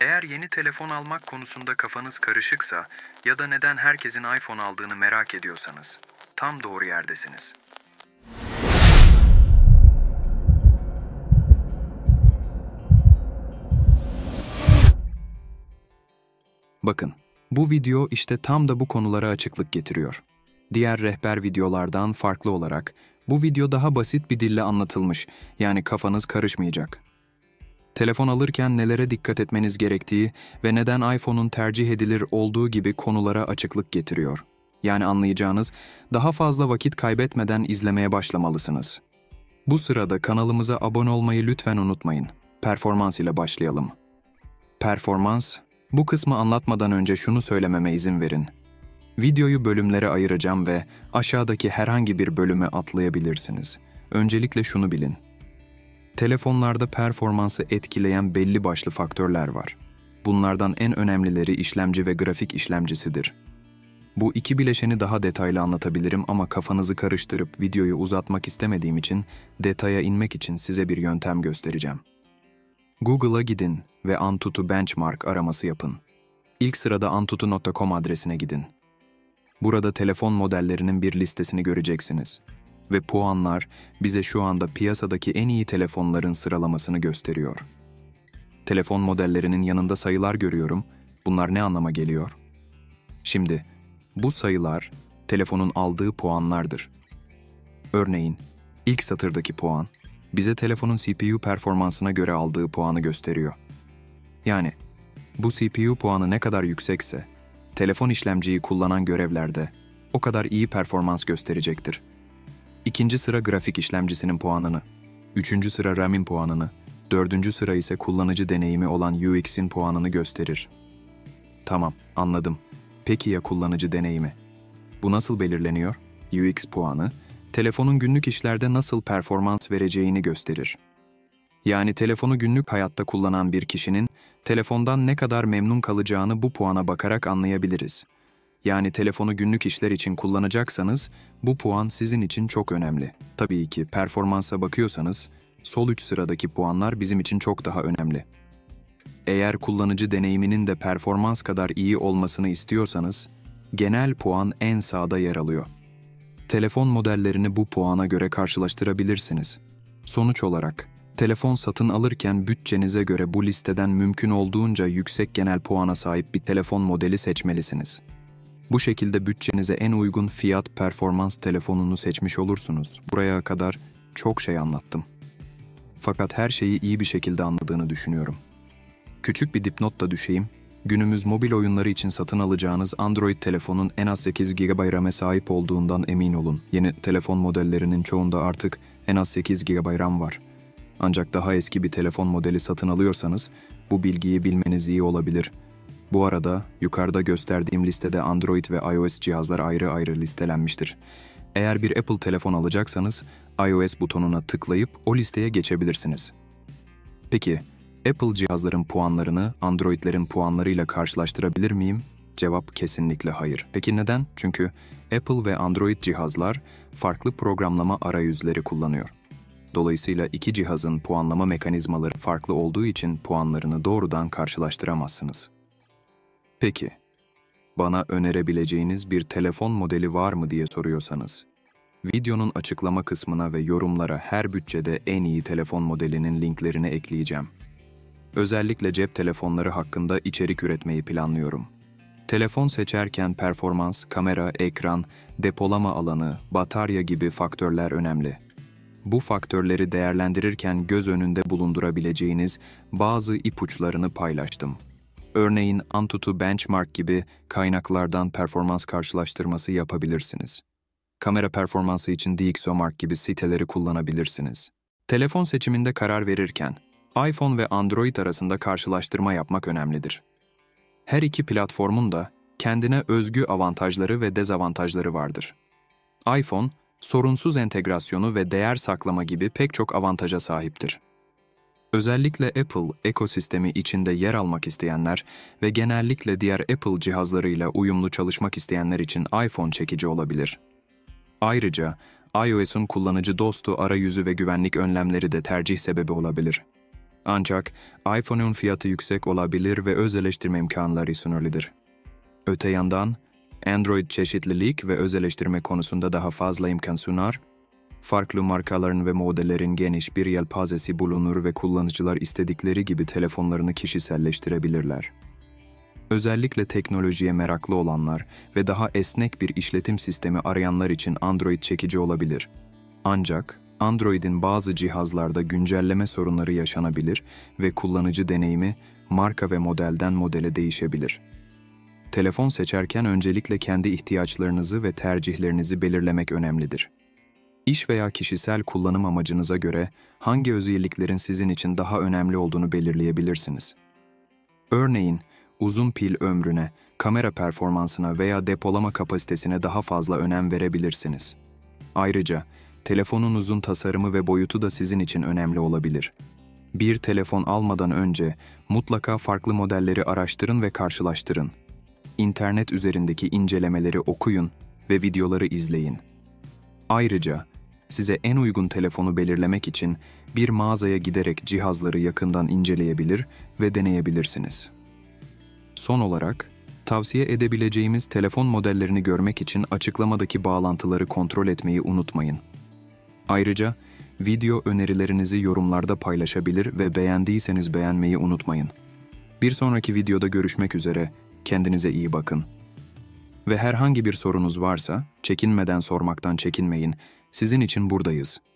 Eğer yeni telefon almak konusunda kafanız karışıksa ya da neden herkesin iPhone aldığını merak ediyorsanız tam doğru yerdesiniz. Bakın, bu video işte tam da bu konulara açıklık getiriyor. Diğer rehber videolardan farklı olarak bu video daha basit bir dille anlatılmış, yani kafanız karışmayacak. Telefon alırken nelere dikkat etmeniz gerektiği ve neden iPhone'un tercih edilir olduğu gibi konulara açıklık getiriyor. Yani anlayacağınız, daha fazla vakit kaybetmeden izlemeye başlamalısınız. Bu sırada kanalımıza abone olmayı lütfen unutmayın. Performans ile başlayalım. Performans, bu kısmı anlatmadan önce şunu söylememe izin verin. Videoyu bölümlere ayıracağım ve aşağıdaki herhangi bir bölüme atlayabilirsiniz. Öncelikle şunu bilin. Telefonlarda performansı etkileyen belli başlı faktörler var. Bunlardan en önemlileri işlemci ve grafik işlemcisidir. Bu iki bileşeni daha detaylı anlatabilirim ama kafanızı karıştırıp videoyu uzatmak istemediğim için detaya inmek için size bir yöntem göstereceğim. Google'a gidin ve Antutu Benchmark araması yapın. İlk sırada antutu.com adresine gidin. Burada telefon modellerinin bir listesini göreceksiniz. Ve puanlar bize şu anda piyasadaki en iyi telefonların sıralamasını gösteriyor. Telefon modellerinin yanında sayılar görüyorum. Bunlar ne anlama geliyor? Şimdi, bu sayılar telefonun aldığı puanlardır. Örneğin, ilk satırdaki puan bize telefonun CPU performansına göre aldığı puanı gösteriyor. Yani, bu CPU puanı ne kadar yüksekse, telefon işlemciyi kullanan görevlerde o kadar iyi performans gösterecektir. İkinci sıra grafik işlemcisinin puanını, üçüncü sıra RAM'in puanını, dördüncü sıra ise kullanıcı deneyimi olan UX'in puanını gösterir. Tamam, anladım. Peki ya kullanıcı deneyimi? Bu nasıl belirleniyor? UX puanı, telefonun günlük işlerde nasıl performans vereceğini gösterir. Yani telefonu günlük hayatta kullanan bir kişinin telefondan ne kadar memnun kalacağını bu puana bakarak anlayabiliriz. Yani telefonu günlük işler için kullanacaksanız bu puan sizin için çok önemli. Tabii ki performansa bakıyorsanız sol üç sıradaki puanlar bizim için çok daha önemli. Eğer kullanıcı deneyiminin de performans kadar iyi olmasını istiyorsanız genel puan en sağda yer alıyor. Telefon modellerini bu puana göre karşılaştırabilirsiniz. Sonuç olarak telefon satın alırken bütçenize göre bu listeden mümkün olduğunca yüksek genel puana sahip bir telefon modeli seçmelisiniz. Bu şekilde bütçenize en uygun fiyat-performans telefonunu seçmiş olursunuz. Buraya kadar çok şey anlattım. Fakat her şeyi iyi bir şekilde anladığını düşünüyorum. Küçük bir dipnot da düşeyim. Günümüz mobil oyunları için satın alacağınız Android telefonun en az 8 GB RAM'e sahip olduğundan emin olun. Yeni telefon modellerinin çoğunda artık en az 8 GB RAM var. Ancak daha eski bir telefon modeli satın alıyorsanız bu bilgiyi bilmeniz iyi olabilir. Bu arada yukarıda gösterdiğim listede Android ve iOS cihazlar ayrı ayrı listelenmiştir. Eğer bir Apple telefon alacaksanız iOS butonuna tıklayıp o listeye geçebilirsiniz. Peki, Apple cihazların puanlarını Android'lerin puanlarıyla karşılaştırabilir miyim? Cevap kesinlikle hayır. Peki neden? Çünkü Apple ve Android cihazlar farklı programlama arayüzleri kullanıyor. Dolayısıyla iki cihazın puanlama mekanizmaları farklı olduğu için puanlarını doğrudan karşılaştıramazsınız. Peki, bana önerebileceğiniz bir telefon modeli var mı diye soruyorsanız, videonun açıklama kısmına ve yorumlara her bütçede en iyi telefon modelinin linklerini ekleyeceğim. Özellikle cep telefonları hakkında içerik üretmeyi planlıyorum. Telefon seçerken performans, kamera, ekran, depolama alanı, batarya gibi faktörler önemli. Bu faktörleri değerlendirirken göz önünde bulundurabileceğiniz bazı ipuçlarını paylaştım. Örneğin Antutu Benchmark gibi kaynaklardan performans karşılaştırması yapabilirsiniz. Kamera performansı için DxOMark gibi siteleri kullanabilirsiniz. Telefon seçiminde karar verirken, iPhone ve Android arasında karşılaştırma yapmak önemlidir. Her iki platformun da kendine özgü avantajları ve dezavantajları vardır. iPhone, sorunsuz entegrasyonu ve değer saklama gibi pek çok avantaja sahiptir. Özellikle Apple ekosistemi içinde yer almak isteyenler ve genellikle diğer Apple cihazlarıyla uyumlu çalışmak isteyenler için iPhone çekici olabilir. Ayrıca iOS'un kullanıcı dostu arayüzü ve güvenlik önlemleri de tercih sebebi olabilir. Ancak iPhone'un fiyatı yüksek olabilir ve öz eleştirme imkanları sınırlıdır. Öte yandan, Android çeşitlilik ve öz eleştirme konusunda daha fazla imkan sunar, farklı markaların ve modellerin geniş bir yelpazesi bulunur ve kullanıcılar istedikleri gibi telefonlarını kişiselleştirebilirler. Özellikle teknolojiye meraklı olanlar ve daha esnek bir işletim sistemi arayanlar için Android çekici olabilir. Ancak Android'in bazı cihazlarda güncelleme sorunları yaşanabilir ve kullanıcı deneyimi marka ve modelden modele değişebilir. Telefon seçerken öncelikle kendi ihtiyaçlarınızı ve tercihlerinizi belirlemek önemlidir. İş veya kişisel kullanım amacınıza göre hangi özelliklerin sizin için daha önemli olduğunu belirleyebilirsiniz. Örneğin, uzun pil ömrüne, kamera performansına veya depolama kapasitesine daha fazla önem verebilirsiniz. Ayrıca, telefonunuzun tasarımı ve boyutu da sizin için önemli olabilir. Bir telefon almadan önce mutlaka farklı modelleri araştırın ve karşılaştırın. İnternet üzerindeki incelemeleri okuyun ve videoları izleyin. Ayrıca, size en uygun telefonu belirlemek için bir mağazaya giderek cihazları yakından inceleyebilir ve deneyebilirsiniz. Son olarak, tavsiye edebileceğimiz telefon modellerini görmek için açıklamadaki bağlantıları kontrol etmeyi unutmayın. Ayrıca, video önerilerinizi yorumlarda paylaşabilir ve beğendiyseniz beğenmeyi unutmayın. Bir sonraki videoda görüşmek üzere, kendinize iyi bakın. Ve herhangi bir sorunuz varsa, çekinmeden sormaktan çekinmeyin, sizin için buradayız.